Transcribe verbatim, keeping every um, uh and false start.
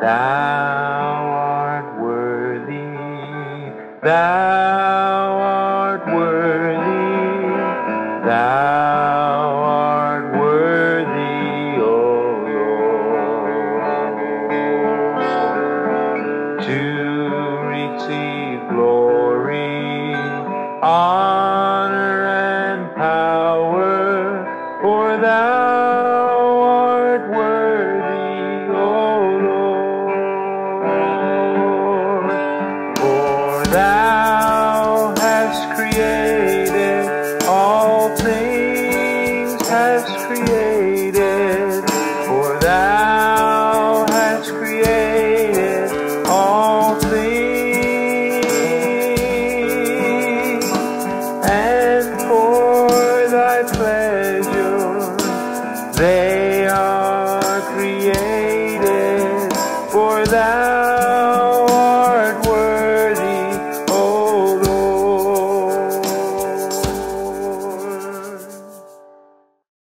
Thou art worthy, thou art worthy, thou art worthy, O Lord, to receive glory, honor, and power, for thou Thou hast created all things, hast created, for thou hast created all things, and for thy pleasure they are created, for thou